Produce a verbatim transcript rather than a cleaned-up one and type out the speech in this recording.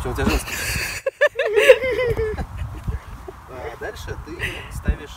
Все, у тебя жестко. Дальше ты ставишь